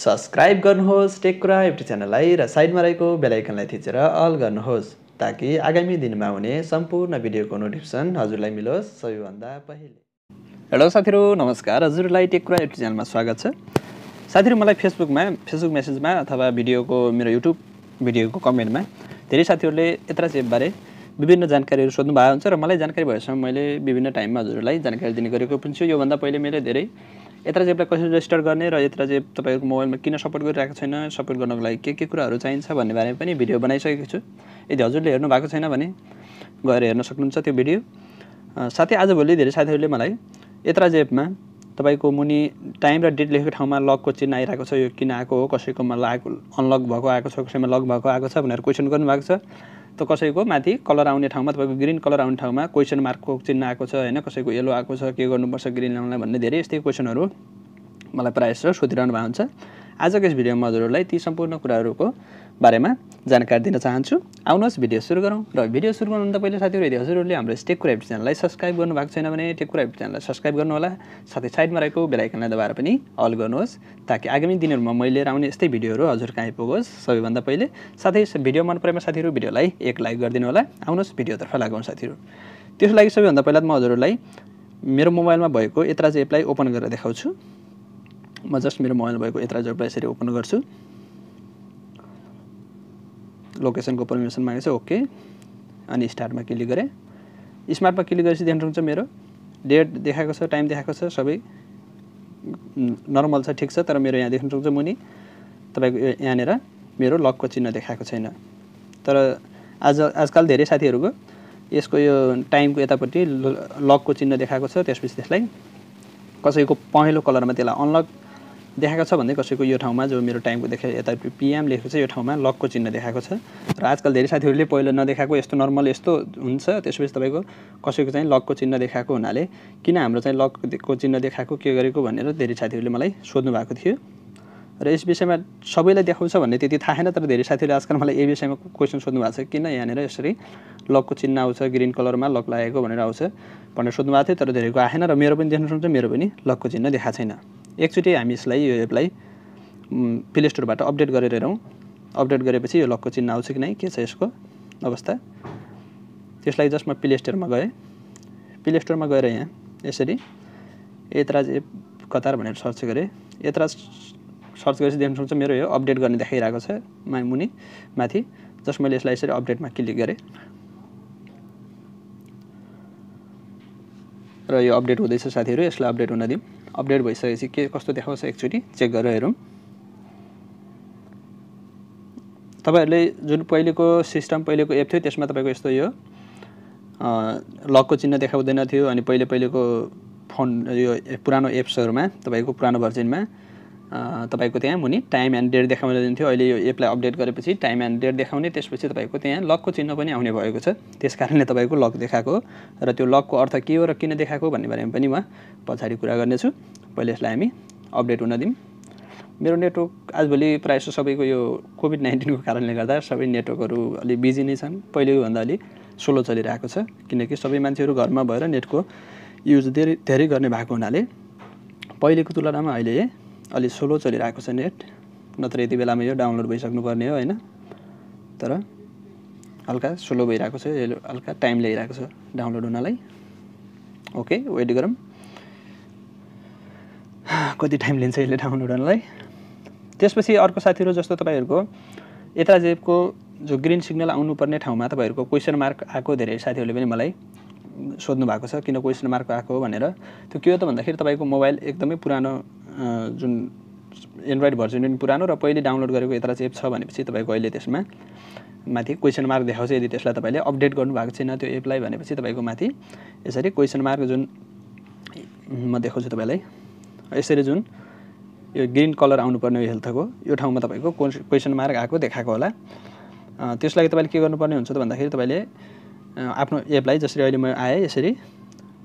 Subscribe गर्नुहोस् take कुरा एफ्टी च्यानललाई र साइडमा रहेको बेल आइकनलाई थिचेर अल गर्नुहोस् ताकि आगामी दिनमा आउने सम्पूर्ण भिडियोको नोटिफिकेसन हजुरलाई मिलोस् सबैभन्दा पहिले। हेलो साथीहरु नमस्कार, हजुरलाई टेक कुरा एफ्टी च्यानलमा स्वागत छ। साथीहरु मलाई फेसबुक मेसेजमा अथवा भिडियोको मेरो युट्युब भिडियोको कमेन्टमा धेरै साथीहरुले एतराज एप बारे विभिन्न जानकारीहरु सोध्नु भएको हुन्छ र मलाई जानकारी भएसम्म मैले विभिन्न टाइममा हजुरलाई जानकारी दिने गरेको पनि छु। यो भन्दा पहिले मैले धेरै एतराज एपलाई कसरी रेजिस्टर गर्ने र एतराज एप तपाईको मोबाइलमा किन सपोर्ट गरिरहेको छैन, सपोर्ट गर्नको लागि के कुराहरु चाहिन्छ भन्ने बारेमा पनि भिडियो बनाइसकेको छु। यदि हजुरले हेर्नु भएको छैन भने गएर हेर्न सक्नुहुन्छ त्यो भिडियो। साथै आजभोलि धेरै साथीहरुले मलाई एतराज एपमा तपाईको मुनि टाइम र डेट लेखेको ठाउँमा लकको चिन्ह आइरहेको छ, यो किन आएको हो, कसैकोमा लक अनलक भएको आएको छ, कसैमा लक भएको आएको छ भनेर क्वेशन गर्नु भएको छ। तो कसैको माथि कलर आउने ठाउँमा तपाईको ग्रीन कलर आउने ठाउँमा क्वेशन मार्कको चिन्ह आएको छ हैन, कसैको येलो आएको छ, के गर्नुपर्छ ग्रीन ल्याउनलाई भन्ने धेरै यस्तै क्वेशनहरु मलाई प्रायः सोधिरहनु भएको हुन्छ। आजको यस भिडियोमा हजुरहरुलाई ती सम्पूर्ण कुराहरुको बारेमा जानकारी दिन चाहन्छु। आउनुहोस् भिडियो सुरु गरौं। र भिडियो सुरु गर्नुभन्दा पहिले साथीहरु यदि हजुरहरुले हाम्रो टेक कुरा एफ्टी च्यानललाई सब्स्क्राइब गर्नु भएको छैन भने टेक कुरा एफ्टी च्यानललाई सब्स्क्राइब गर्नु होला। साथै साइडमा रहेको बेल आइकनलाई दबाएर पनि अल गर्नुहोस् ताकि आगामी दिनहरुमा मैले आउने यस्तै भिडियोहरु हजुरका आइपुगोस् सबैभन्दा पहिले। साथै यस भिडियो मन परेमा साथीहरु भिडियोलाई एक लाइक गरिदिनु होला। आउनुहोस् भिडियोतर्फ लागौं साथीहरु। त्यसको लागि सबैभन्दा पहिला म हजुरहरुलाई मेरो मोबाइलमा भएको एतराज एपलाई ओपन गरेर देखाउँछु। म जस्ट मेरो मोबाइल भएको एतराज एपलाई यसरी ओपन गर्छु। लोकेसनको परमिसन मागेछ, ओके, अनि स्टार्टमा क्लिक गरे। स्मार्टमा क्लिक गरेपछि देख्न सक्नुहुन्छ मेरो डेट देखाएको छ, टाइम देखाएको छ, सबै नर्मल छ, ठिक छ। तर मेरो यहाँ देख्न सक्नुहुन्छ मुनि तपाईको यहाँनेर मेरो लकको चिन्ह देखाएको छैन। तर आजकल धेरै साथीहरुको यसको यो टाइमको यतापट्टि लकको चिन्ह देखाएको छ, त्यसपछि त्यसलाई कसैको पहेँलो कलरमा त्यसलाई अनलक देखाएको छ भन्दै कसैको यो ठाउँमा जो मेरो टाइमको देखे यता पिएम लेखेको छ यो ठाउँमा लकको चिन्ह देखाएको छ। र आजकल धेरै साथीहरुले पहिलो नदेखाएको यस्तो नर्मल यस्तो हुन्छ, त्यसपछि तपाईको कसैको चाहिँ लकको चिन्ह देखाएको हुनाले किन हाम्रो चाहिँ लकको चिन्ह देखाएको के गरेको भनेर धेरै साथीहरुले मलाई सोध्नु भएको थियो। र यस विषयमा सबैलाई देखाउँछ भन्ने त्यति थाहा छैन, तर धेरै साथीहरुले आजकल मलाई यस विषयमा क्वेशन सोध्नु भएको छ, किन यहाँनेर यसरी लकको चिन्ह आउँछ, ग्रीन कलरमा लक लागेको भनेर आउँछ भनेर सोध्नु भएको थियो। तर धेरैको आएन र मेरो पनि देख्न सक्नुहुन्छ मेरो पनि लकको चिन्ह देखा छैन। एकचोटि हामी यसलाई यो एपलाई प्ले स्टोरबाट अपडेट गरेर हेरौँ। अपडेट गरेपछि यो लकको चिन्ह आउँछ कि नै, के छ यसको अवस्था। त्यसलाई जस्ट म प्ले स्टोरमा गएँ। प्ले स्टोरमा गएर यहाँ यसरी एतराज एप कतार भनेर सर्च गरेँ। एतराज सर्च गरेपछि देख्न सक्नुहुन्छ मेरो यो अपडेट गर्ने देखाइरहेको छ मुनि माथि। जस्ट मैले यसलाई यसरी अपडेटमा क्लिक गरेँ र यो अपडेट हुँदैछ साथीहरु। यसलाई अपडेट हुन दिउँ। अपडेट भइसकेपछि के कस्तो देखाउँछ एकचोटि चेक गरेर हेरौँ। तपाईहरुले जुन पहिलेको सिस्टम पहिलेको एप थियो त्यसमा तपाईको यस्तो यो लकको चिन्ह देखाउँदैन थियो। अनि पहिलेको फोन यो पुरानो एप्सहरुमा तपाईको पुरानो भर्जनमा तपाईको त्यहाँ मुनि टाइम एन्ड डेट देखाउन दिन्थ्यो। अहिले यो एपलाई अपडेट गरेपछि टाइम एन्ड डेट देखाउने, त्यसपछि तपाईको त्यहाँ लकको चिन्ह पनि आउने भएको छ। त्यसकारणले तपाईको लक देखाएको र त्यो लकको अर्थ के हो र किन देखाएको भन्ने बारेमा पनि म पछाडी कुरा गर्नेछु। पहिले यसलाई हामी अपडेट हुन दिउँ। मेरो नेटवर्क आजभोलि प्रायः सबैको यो कोभिड-19 को कारणले गर्दा सबै नेटवर्कहरु अलि बिजी नै छन्, पहिलेको भन्दा अलि स्लो चलिरहेको छ, किनकि सबै मान्छेहरु घरमा भएर नेटको युज धेरै गर्ने भएको हुनाले पहिलेको तुलनामा अहिले अलि स्लो चलिरहेको छ नेट। नत्र यति बेलामा यो डाउनलोड भइसक्नुपर्ने हो हैन, तर हल्का स्लो भइरहेको छ, यो हल्का टाइम ल्याइरहेको छ डाउनलोड हुनलाई। ओके, वेट गरौँ कति टाइम लिन्छ यसले डाउनलोड हुनलाई। त्यसपछि अर्को साथीहरु जस्तो तपाईहरुको एतराज एपको जो ग्रीन सिग्नल आउनुपर्ने ठाउँमा तपाईहरुको क्वेशन मार्क आएको धेरै साथीहरुले पनि मलाई सोध्नु भएको छ, किन क्वेशन मार्क आएको हो भनेर। त्यो के हो त भन्दाखेरि तपाईको मोबाइल एकदमै पुरानो जुन एन्ड्रोइड भर्जन पनि पुरानो र पहिले डाउनलोड गरेको एतराज एप छ भनेपछि तपाईको अहिले त्यसमा माथि क्वेशन मार्क देखाउँछ। यदि त्यसलाई तपाईले अपडेट गर्नु भएको छैन त्यो एपलाई भनेपछि तपाईको माथि यसरी क्वेशन मार्क जुन म देखाउँछु तपाईलाई यसरी जुन यो ग्रीन कलर आउनुपर्ने हो हेल्थको यो ठाउँमा तपाईको क्वेशन मार्क आएको देखाएको होला। त्यसको लागि तपाईले के गर्नुपर्ने हुन्छ त भन्दाखेरि तपाईले आफ्नो एपलाई जसरी अहिले म आए यसरी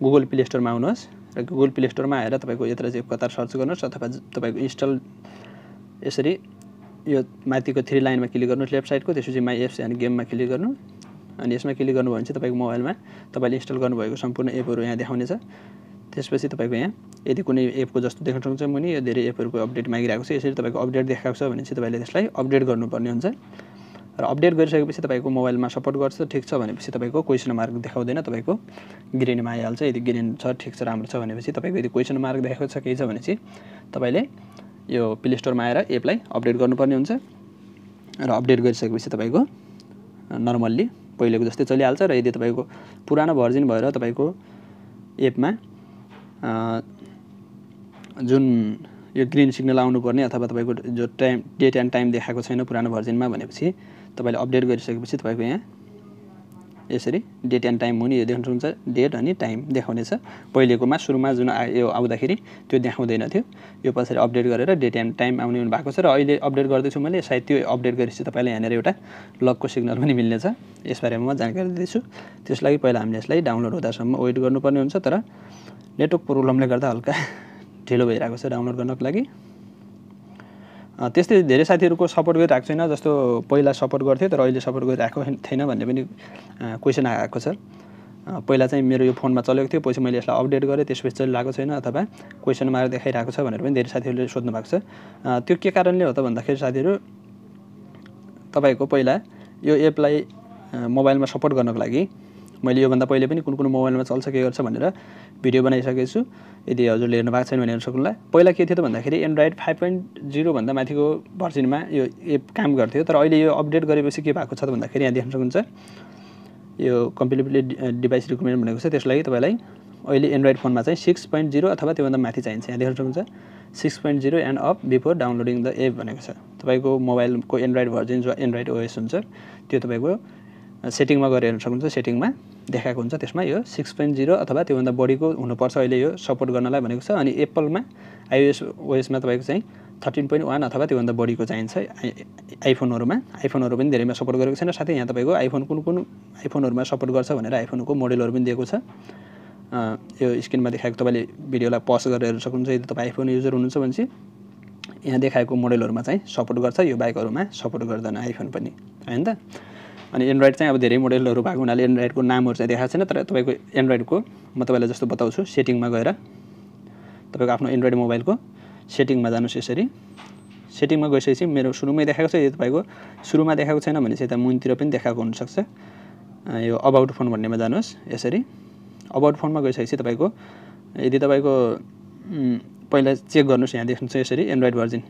गुगल प्ले स्टोरमा आउनुहोस् र गुगल प्ले स्टोरमा आएर तपाईको एतराज एप कतार सर्च गर्नुहोस् अथवा तपाईको इन्स्टल यसरी यो माथिको 3 लाइनमा क्लिक गर्नुहोस् लेफ्ट साइडको। त्यसपछि माइ एप्स एन्ड गेममा क्लिक गर्नु, अनि यसमा क्लिक गर्नुभयो भने चाहिँ तपाईको मोबाइलमा तपाईले इन्स्टल गर्नुभएको सम्पूर्ण एपहरु यहाँ देखाउनेछ। त्यसपछि तपाईको यहाँ यदि कुनै एप को जस्तो देख्न सक्नुहुन्छ मैले यो धेरै एपहरुको अपडेट मागिरहेको छ यसरी तपाईको अपडेट देखाएको छ भने चाहिँ तपाईले त्यसलाई अपडेट गर्नुपर्ने हुन्छ र अपडेट गरिसकेपछि तपाईको मोबाइलमा सपोर्ट गर्छ ठीक छ भनेपछि तपाईको क्वेशन मार्क देखाउँदैन तपाईको ग्रीनमा आइहाल्छ यदि ग्रीन छ ठीक छ राम्रो छ भनेपछि तपाईको यदि क्वेशन मार्क देखाएको छ के छ भने चाहिँ तपाईले यो प्ले स्टोरमा आएर एपलाई अपडेट गर्नुपर्ने हुन्छ र अपडेट गरिसकेपछि तपाईको नर्मल्ली पहिलेको जस्तै चलिहाल्छ र यदि तपाईको पुरानो भर्जन भएर तपाईको एपमा जुन यो ग्रीन सिग्नल आउनु पर्ने अथवा तपाईको जो टाइम डेट एन्ड टाइम देखाएको छैन पुरानो भर्जनमा भनेपछि तपाईले अपडेट गरिसकेपछि तपाईको यहाँ यसरी डेट एन्ड टाइम हुने यो देख्न सक्नुहुन्छ डेट अनि टाइम देखाउनेछ पहिलेकोमा सुरुमा जुन यो आउँदाखेरि त्यो देखाउँदैन थियो यो पछि अपडेट गरेर डेट एन्ड टाइम आउने हुन भएको छ र अहिले अपडेट गर्दै छु मैले सायद त्यो अपडेट गरेपछि तपाईलाई यहाँ एउटा लकको सिग्नल पनि मिल्नेछ यसबारेमा म जानकारी दिन्छु त्यसलागि पहिला हामीले यसलाई डाउनलोड हुँदासम्म वेट गर्नुपर्ने हुन्छ तर नेटवर्क प्रब्लमले गर्दा हल्का ढिलो भइरहेको छ डाउनलोड गर्नको लागि त्यस्तै धेरै साथीहरुको सपोर्ट गरिरहेको छैन जस्तो पहिला सपोर्ट गर्थे तर अहिले सपोर्ट गरिरहेको छैन भन्ने पनि क्वेशन आएको छ पहिला चाहिँ मेरो यो फोनमा चलेको थियो पछि मैले यसलाई अपडेट गरे त्यसपछि चलिरहेको छैन अथवा क्वेशन मार्क देखाइरहेको छ भनेर पनि धेरै साथीहरुले सोध्नु भएको छ त्यो के कारणले हो त भन्दाखेरि साथीहरु तपाईको पहिला यो एपलाई मोबाइलमा सपोर्ट गर्नको लागि मैले यो भन्दा पहिले पनि कुन कुन मोबाइलमा चल्छ के गर्छ भनेर भिडियो बनाइसकेको छु यदि हजुरले हेर्नु भएको छैन भने हेर्न सक्नुला पहिला के थियो त भन्दाखेरि एन्ड्रोइड 5.0 भन्दा माथिको भर्जनमा यो एप काम गर्थ्यो तर अहिले यो अपडेट गरेपछि के भएको छ त भन्दाखेरि यहाँ देख्न सक्नुहुन्छ यो कम्प्लिटली डिभाइस रिक्वायरमेन्ट भनेको छ त्यसलाई तपाईलाई अहिले एन्ड्रोइड फोनमा चाहिँ 6.0 अथवा त्योभन्दा माथि चाहिन्छ यहाँ देख्न सक्नुहुन्छ 6.0 and up before downloading the app भनेको छ तपाईको मोबाइलको एन्ड्रोइड भर्जन जो एन्ड्रोइड ओएस हुन्छ त्यो तपाईको सेटिङमा गएर हेर्न सक्नुहुन्छ सेटिङमा देखाएको हुन्छ त्यसमा यो 6.0 अथवा त्योभन्दा बढीको हुनुपर्छ अहिले यो सपोर्ट गर्नलाई भनेको छ अनि एप्पलमा आईओएस ओएसमा तपाईको चाहिँ 13.1 अथवा त्योभन्दा बढीको चाहिन्छ आइफोनहरुमा आइफोनहरु पनि धेरैमा सपोर्ट गरेको छैन साथै यहाँ तपाईको आइफोन कुन कुन आइफोनहरुमा सपोर्ट गर्छ भनेर आइफोनको मोडेलहरु पनि दिएको छ यो स्क्रिनमा देखाएको तपाईले भिडियोलाई पज गरेर हेर्न सक्नुहुन्छ यदि तपाई आइफोन युजर हुनुहुन्छ भने चाहिँ यहाँ देखाएको मोडेलहरुमा चाहिँ सपोर्ट गर्छ यो बाइकहरुमा सपोर्ट गर्दैन आइफोन पनि हैन त अनि एन्ड्रोइड चाहिँ अब धेरै मोडेलहरु भएको हुनाले एन्ड्रोइडको नामहरु चाहिँ देखाएको छैन तर तपाईको एन्ड्रोइडको म तपाईलाई जस्तो बताउँछु सेटिङमा गएर तपाईको आफ्नो एन्ड्रोइड मोबाइलको सेटिङमा जानुस् यसरी सेटिङमा गएपछि मेरो सुरुमै देखाएको छ यदि तपाईको सुरुमा देखाएको छैन भने चाहिँ यता मुनितिर पनि देखाएको हुन सक्छ यो अबाउट फोन भन्नेमा जानुस् यसरी अबाउट फोनमा गएपछि तपाईको यदि तपाईको पहिला चेक गर्नुस् यहाँ देख्नुहुन्छ यसरी एन्ड्रोइड भर्जन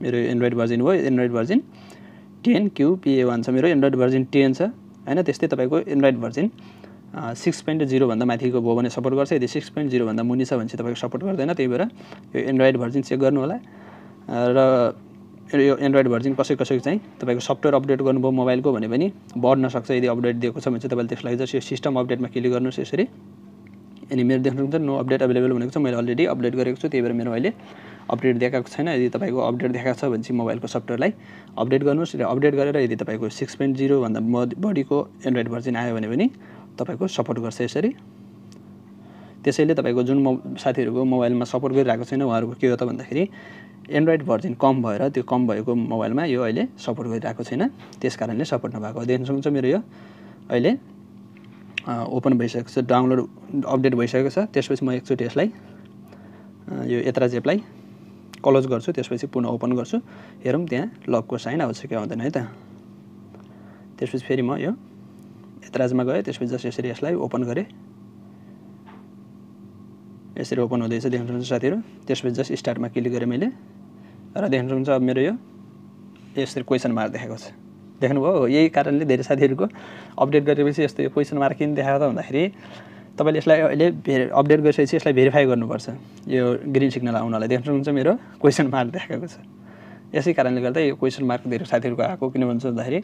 मेरो एन्ड्रोइड भर्जन हो एन्ड्रोइड भर्जन 10QPA1 छ मेरो एन्ड्रोइड भर्जन 10 छ हैन त्यस्तै तपाईको एन्ड्रोइड भर्जन 6.0 भन्दा माथिको भो भने सपोर्ट गर्छ यदि 6.0 भन्दा मुनि छ भने चाहिँ तपाईको सपोर्ट गर्दैन त्यही भएर यो एन्ड्रोइड भर्जन चेक गर्नु होला र यो एन्ड्रोइड भर्जन कसैको चाहिँ तपाईको सफ्टवेयर अपडेट गर्नुभयो मोबाइलको भने पनि बढ्न सक्छ यदि अपडेट दिएको छ भने चाहिँ तपाईले त्यसलाई जस यो सिस्टम अपडेटमा क्लिक गर्नुस् यसरी अनि मेरो देख्न सक्नुहुन्छ नो अपडेट अवेलेबल भनेको छ मैले अलरेडी अपडेट गरेको छु त्यही भएर मेरो अहिले अपडेट देखाएको छैन यदि तपाईको अपडेट देखाएको छ भने चाहिँ मोबाइलको सफ्टवेयरलाई अपडेट गर्नुस् र अपडेट गरेर यदि तपाईको 6.0 भन्दा बढीको एन्ड्रोइड भर्जन आयो भने पनि तपाईको सपोर्ट गर्छ यसरी त्यसैले तपाईको जुन साथीहरुको मोबाइलमा सपोर्ट गरिरहेको छैन उहाँहरुको के हो त भन्दाखेरि एन्ड्रोइड भर्जन कम भएर त्यो कम भएको मोबाइलमा यो अहिले सपोर्ट गरिरहेको छैन त्यसकारणले सपोर्ट नभएको देख्न सक्नुहुन्छ मेरो यो अहिले ओपन भइसकेको छ डाउनलोड अपडेट भइसकेको छ त्यसपछि म एकचोटी यसलाई यो एतराज एपलाई क्लोज गर्छु त्यसपछि पुनः ओपन गर्छु हेरौं त्यहाँ लकको साइन आउँछ कि आउँदैन है त त्यसपछि फेरि म यो एतराजमा गए त्यसपछि जस यसरी यसलाई ओपन गरे यसरी ओपन हुँदैछ देख्न सक्नुहुन्छ साथीहरु त्यसपछि जस स्टार्टमा क्लिक गरे मैले र देख्न सक्नुहुन्छ अब मेरो यो यसरी क्वेशन मार्क देखाएको छ देख्नुभयो यही कारणले धेरै साथीहरुको अपडेट गरेपछि यस्तो यो क्वेशन मार्क किन देखाएको त भन्दाखेरि तपाईले यसलाई अहिले अपडेट गरिसकेपछि यसलाई भेरिफाई गर्नुपर्छ यो ग्रीन सिग्नल आउनलाई देख्न सक्नुहुन्छ मेरो क्वेशन मार्क देखाएको छ यसै कारणले गर्दा यो क्वेशन मार्क धेरै साथीहरुको आएको किन भन्छ भन्दाखेरि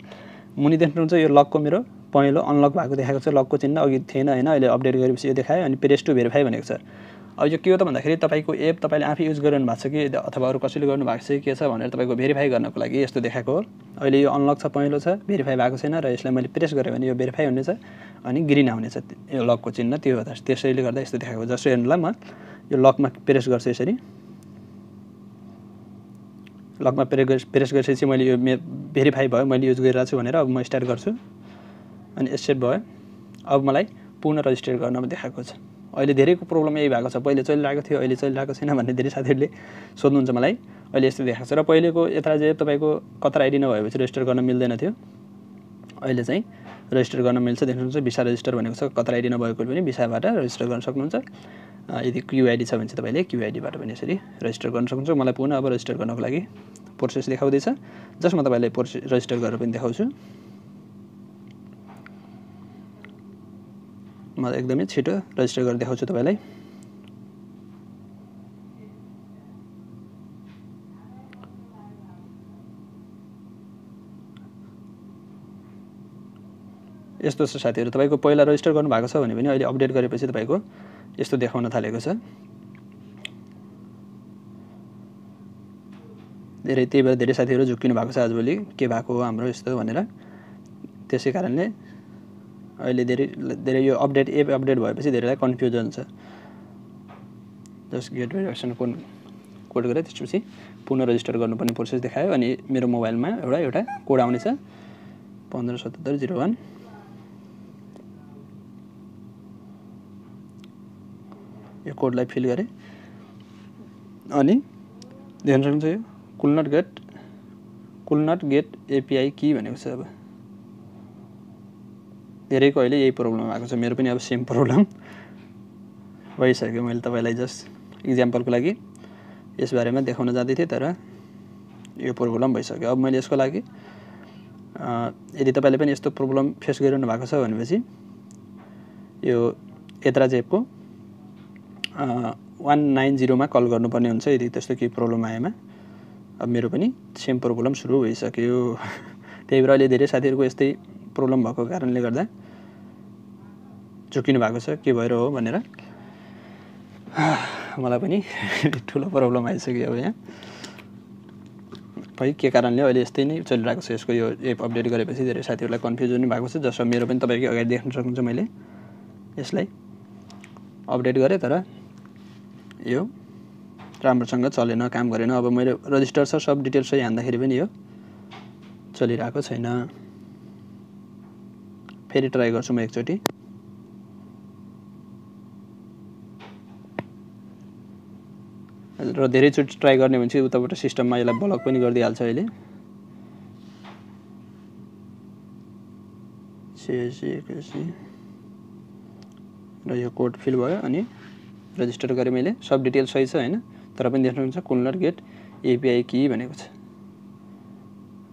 मुनि देख्न सक्नुहुन्छ यो लकको मेरो पहिलो अनलक भएको देखाएको छ लकको चिन्ह अघि थिएन हैन अहिले अपडेट गरेपछि यो देखायो अनि प्रेस टु भेरिफाई भनेको छ अब यो के हो त भन्दाखेरि तपाईको एप तपाईले आफै युज गरिरहनु भएको छ कि अथवा अरू कसैले गर्नु भएको छ के छ भनेर तपाईको भेरिफाई गर्नको लागि यस्तो देखाएको हो अहिले यो अनलक छ पहिलो छ भेरिफाई भएको छैन र यसलाई मैले प्रेस गरे भने यो भेरिफाई हुनेछ अनि ग्रीन आउनेछ यो लकको चिन्ह त्यो हो त त्यसैले गर्दा यस्तो देखाएको जसरी हेर्नुला म यो लकमा प्रेस गर्छु यसरी लकमा प्रेस गरेपछि मैले यो भेरिफाई भयो मैले युज गरिरहेको छु भनेर अब म स्टार्ट गर्छु अनि एक्सेप्ट भयो अब मलाई पुनः रजिस्टर गर्नमा देखाएको छ अहिले धेरैको प्रब्लम यही भएको छ पहिले चलिरहेको थियो अहिले चलिरहेको छैन भन्ने धेरै साथीहरुले सोध्नुहुन्छ मलाई अहिले यस्तो देखाएको छ र पहिलेको एतराज एप तपाईको कतार आइडी नभएपछि रेजिस्टर गर्न मिल्दैन थियो अहिले चाहिँ रेजिस्टर गर्न मिल्छ देख्नुहुन्छ भिसा रेजिस्टर भनेको छ कतार आइडी नभएकोले पनि भिसाबाट रेजिस्टर गर्न सक्नुहुन्छ यदि क्यूआईडी छ भने चाहिँ तपाईले क्यूआईडी बाट पनि यसरी रेजिस्टर गर्न सक्नुहुन्छ मलाई पुनः अब रेजिस्टर गर्नको लागि प्रोसेस देखाउँदै छ जसमा तपाईलाई प्रोसेस रेजिस्टर गरेर पनि देखाउँछु म एकदमै छिटो रेजिस्टर गरेर देखाउँछु तपाईलाई यस्तो छ साथीहरु तपाईको पहिला रेजिस्टर गर्नु भएको छ भने पनि अहिले अपडेट गरेपछि तपाईको यस्तो देखाउन थालेको छ धेरै त्यही भएर धेरै साथीहरु झुक्किनु भएको छ आजभोलि के भएको हो हाम्रो यस्तो भनेर त्यसै कारणले अहिले धेरै यो अपडेट एप अपडेट भएपछि धेरैलाई कन्फ्युजन छ जस्ट गेट भेरिफिकेसन कोड गरे त्यसपछि पुनः रेजिस्टर गर्नुपर्ने प्रोसेस देखायो अनि मेरो मोबाइलमा एउटा कोड आउने छ 157701 यो कोडलाई फिल गरे अनि ध्यान राख्नु चाहिँ could not get API key भनेको छ अब धेरैको अहिले यही प्रब्लम आएको छ मेरो पनि अब सेम प्रब्लम भइसक्यो मैले तपाईलाई जस्ट एक्जाम्पलको लागि यस बारेमा देखाउन जाँदै थिए तर यो प्रब्लम भइसक्यो अब मैले यसको लागि यदि तपाईले पनि यस्तो प्रब्लम फेस गरिरहनु भएको छ भनेपछि यो एतराज एपको 190 मा कल गर्नुपर्ने हुन्छ यदि त्यस्तो के प्रब्लम आएमा अब मेरो पनि सेम प्रब्लम सुरु भइसक्यो त्यही भएर अहिले धेरै साथीहरुको यस्तै प्रब्लम भएको कारणले गर्दा झुकिनु भएको छ के भएर हो भनेर मलाई पनि ठूलो प्रब्लम आइसक्यो अब यहाँ भई के कारणले अहिले यस्तै नै चलिरहेको छ यसको यो एप अपडेट गरेपछि धेरै साथीहरुलाई कन्फ्युजन भएको छ जसमा मेरो पनि तपाईको अगाडि देख्न सक्नुहुन्छ मैले यसलाई अपडेट गरे तर यो राम्रोसँग चलेन काम गरेन अब मेरो रजिस्टर छ सब डिटेल सही हान्दाखेरि पनि यो चलिरहेको छैन फेरि ट्राई गर्छु म एकचोटी र धेरै चोटी ट्राई गर्ने भने चाहिँ उताबाट सिस्टममा यसलाई ब्लक पनि गरिदिहाल्छ अहिले र यो कोड फिल भयो अनि रजिस्टर गरे मैले सब डिटेल सही छ हैन तर पनि देख्नुहुन्छ कुलनट गेट एपीआई की भनेको छ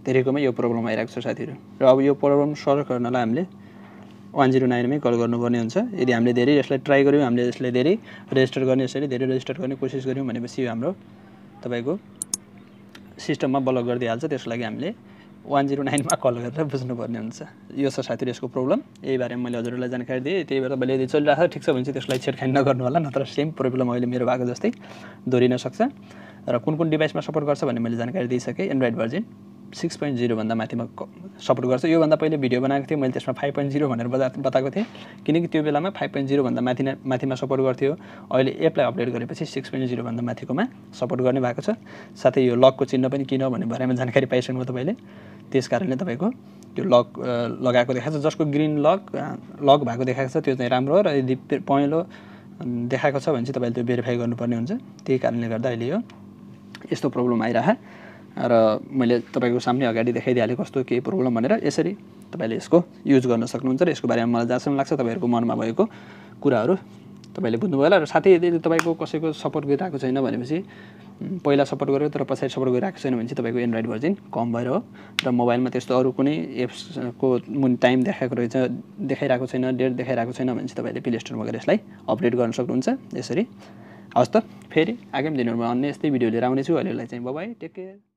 धेरैकोमा यो प्रब्लम आइरहेको छ साथीहरु र अब यो प्रब्लम सल्भ गर्नलाई हामीले 109 मै कल गर्नुपर्ने हुन्छ यदि हामीले धेरै यसलाई ट्राई गर्यौं हामीले यसलाई धेरै रेजिस्टर गर्ने यसरी धेरै रेजिस्टर गर्ने कोसिस गर्यौं भनेपछि हाम्रो तपाईको सिस्टममा ब्लक गर्दै हाल्छ त्यसको लागि हामीले 109 मा कल गरेर बुझ्नुपर्ने हुन्छ यो छ साथीहरु यसको प्रब्लम यही बारेमा मैले हजुरहरुलाई जानकारी दिए त्यही भएर भले यदि चलिरहेको छ ठीक छ भने चाहिँ त्यसलाई छेडखानी नगर्नु होला नत्र सेम प्रब्लम अहिले मेरो भएको जस्तै दोरिन सक्छ र कुन डिभाइसमा सपोर्ट गर्छ भन्ने मैले जानकारी दिइसके एन्ड्रोइड भर्जन 6.0 भन्दा माथिमा सपोर्ट गर्छ यो भन्दा पहिले भिडियो बनाएको थिए मैले त्यसमा 5.0 भनेर बताएको थिए किनकि त्यो बेलामा 5.0 भन्दा माथिमा सपोर्ट गर्थ्यो अहिले एपलाई अपडेट गरेपछि 6.0 भन्दा माथिकोमा सपोर्ट गर्ने भएको छ साथै यो लकको चिन्ह पनि किन भन्ने बारेमा जानकारी पाइसक्नु तपाईले त्यसकारणले तपाईको त्यो लक लगाएको देखाएको छ जसको ग्रीन लक भएको देखाएको छ त्यो चाहिँ राम्रो हो र यदि पहेँलो देखाएको छ भने चाहिँ तपाईले त्यो भेरिफाई गर्नुपर्ने हुन्छ त्यही कारणले गर्दा अहिले यो यस्तो प्रब्लम आइरहा र मैले तपाईको सामने अगाडि देखाइदिहाले कस्तो के प्रब्लम भनेर यसरी तपाईले यसको युज गर्न सक्नुहुन्छ र यसको बारेमा मलाई जहाँसम्म लाग्छ तपाईहरुको मनमा भएको कुराहरु तपाईले बुझ्नु भयो होला र साथै यदि तपाईको कसैको सपोर्ट गरिरहेको छैन भनेपछि पहिला सपोर्ट गर्यो तर पछाडि सपोर्ट गरिरहेको छैन भने चाहिँ तपाईको एन्ड्रोइड भर्जन कम भएर हो र मोबाइलमा त्यस्तो अरु कुनै एप्सको टाइम देखाइरहेको छैन डेट देखाइरहेको छैन भने चाहिँ तपाईले प्ले स्टोरमा गएर यसलाई अपडेट गर्न सक्नुहुन्छ यसरी हवस् त फेरि आगामी दिनहरुमा अन्य यस्तै भिडियो लिएर आउने छु अहिलेलाई चाहिँ बाइ बाइ टेक केयर